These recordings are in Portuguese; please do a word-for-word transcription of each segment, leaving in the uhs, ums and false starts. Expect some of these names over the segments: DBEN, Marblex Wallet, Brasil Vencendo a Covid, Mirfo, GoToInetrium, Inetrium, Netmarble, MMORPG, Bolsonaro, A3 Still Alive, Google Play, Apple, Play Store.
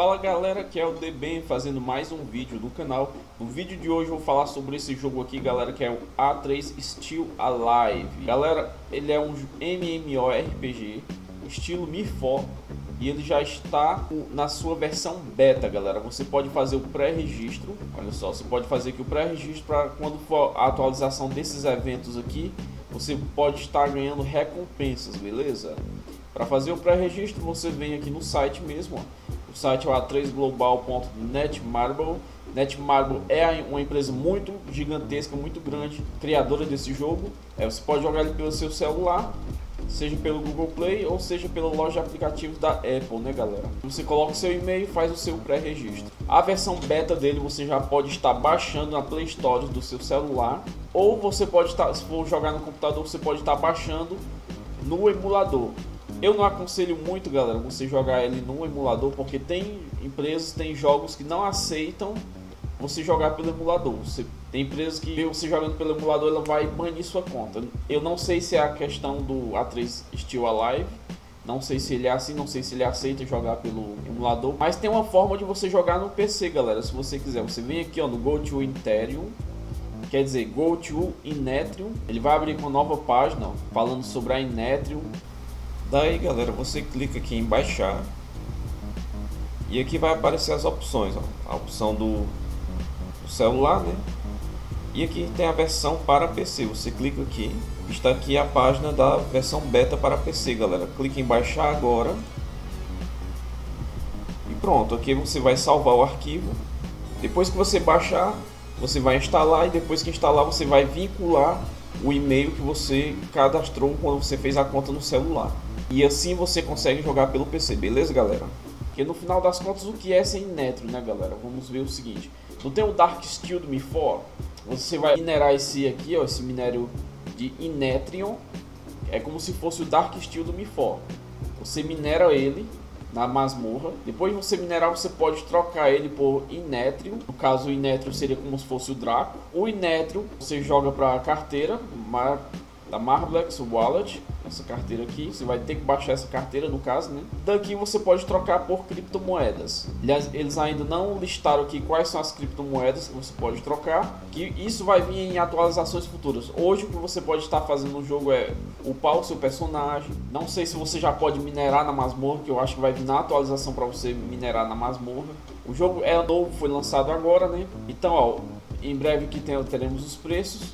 Fala galera, que é o D B E N fazendo mais um vídeo do canal. No vídeo de hoje eu vou falar sobre esse jogo aqui, galera, que é o A três Still Alive. Galera, ele é um M M O R P G, estilo Mirfo, e ele já está na sua versão beta, galera. Você pode fazer o pré-registro, olha só, você pode fazer aqui o pré-registro para quando for a atualização desses eventos aqui, você pode estar ganhando recompensas, beleza? Para fazer o pré-registro, você vem aqui no site mesmo, ó. O site é o A três global ponto net. Marble. Netmarble é uma empresa muito gigantesca, muito grande, criadora desse jogo. É, você pode jogar ele pelo seu celular, seja pelo Google Play ou seja pela loja de aplicativos da Apple, né, galera? Você coloca o seu e-mail e faz o seu pré-registro. A versão beta dele você já pode estar baixando na Play Store do seu celular, ou você pode estar, se for jogar no computador, você pode estar baixando no emulador. Eu não aconselho muito, galera, você jogar ele num emulador, porque tem empresas, tem jogos que não aceitam você jogar pelo emulador. Você, tem empresas que vê você jogando pelo emulador, ela vai banir sua conta. Eu não sei se é a questão do A três Still Alive, não sei se ele é assim, não sei se ele aceita jogar pelo emulador. Mas tem uma forma de você jogar no P C, galera, se você quiser. Você vem aqui, ó, no GoToInetrium. Quer dizer, GoToInetrium. Ele vai abrir uma nova página, ó, falando sobre a Inetrium. Daí, galera, você clica aqui em baixar e aqui vai aparecer as opções, ó. A opção do, do celular, né? E aqui tem a versão para P C. Você clica aqui, está aqui a página da versão beta para P C, galera. Clique em baixar agora e pronto. Aqui você vai salvar o arquivo. Depois que você baixar, você vai instalar, e depois que instalar você vai vincular o e-mail que você cadastrou quando você fez a conta no celular. E assim você consegue jogar pelo P C, beleza, galera? Porque no final das contas, o que é essa Inetrium, né, galera? Vamos ver o seguinte. Não tem o Dark Steel do Mirfo? Você vai minerar esse aqui, ó, esse minério de Inetrium. É como se fosse o Dark Steel do Mirfo. Você minera ele na masmorra. Depois de você minerar, você pode trocar ele por Inetrium. No caso, o Inetrium seria como se fosse o Draco. O Inetrium você joga para a carteira Mar... da Marblex Wallet. Essa carteira aqui, você vai ter que baixar essa carteira, no caso, né? Daqui você pode trocar por criptomoedas. Aliás, eles ainda não listaram aqui quais são as criptomoedas que você pode trocar, que isso vai vir em atualizações futuras. Hoje o que você pode estar fazendo no jogo é upar o seu personagem. Não sei se você já pode minerar na masmorra, que eu acho que vai vir na atualização para você minerar na masmorra. O jogo é novo, foi lançado agora, né? Então, ó, em breve que teremos os preços.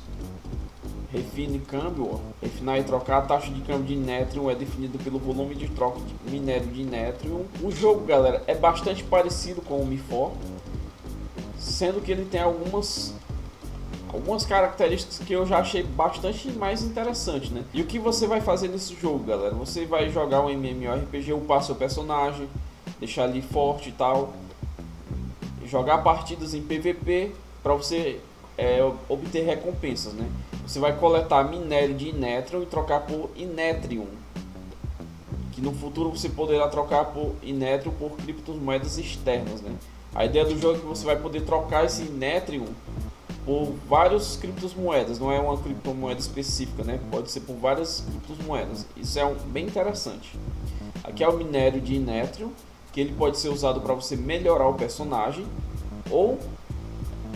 Refine câmbio, ó. Refinar e trocar. A taxa de câmbio de Inetrium é definida pelo volume de troca de minério de Inetrium. O jogo, galera, é bastante parecido com o Mirfo, sendo que ele tem algumas algumas características que eu já achei bastante mais interessante, né? E o que você vai fazer nesse jogo, galera? Você vai jogar um M M O R P G, upar seu personagem, deixar ele forte e tal, jogar partidas em P V P para você é, obter recompensas, né? Você vai coletar minério de Inetrium e trocar por Inetrium, que no futuro você poderá trocar por Inetrium por criptomoedas externas, né? A ideia do jogo é que você vai poder trocar esse Inetrium por várias criptomoedas, não é uma criptomoeda específica, né? Pode ser por várias criptomoedas. Isso é um, bem interessante. Aqui é o minério de Inetrium, que ele pode ser usado para você melhorar o personagem ou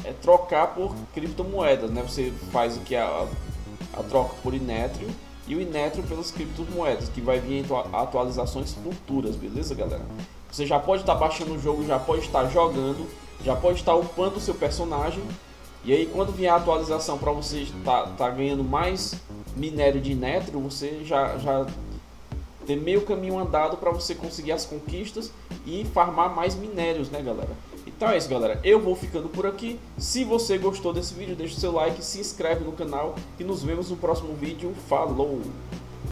é trocar por criptomoedas, né? Você faz aqui a, a troca por Inetrium e o Inetrium pelas criptomoedas, que vai vir em atualizações futuras, beleza, galera? Você já pode estar baixando o jogo, já pode estar jogando, já pode estar upando o seu personagem. E aí, quando vier a atualização para você estar tá, tá ganhando mais minério de Inetrium, você já, já tem meio caminho andado para você conseguir as conquistas e farmar mais minérios, né, galera? Então é isso, galera, eu vou ficando por aqui. Se você gostou desse vídeo, deixa o seu like, se inscreve no canal e nos vemos no próximo vídeo. Falou!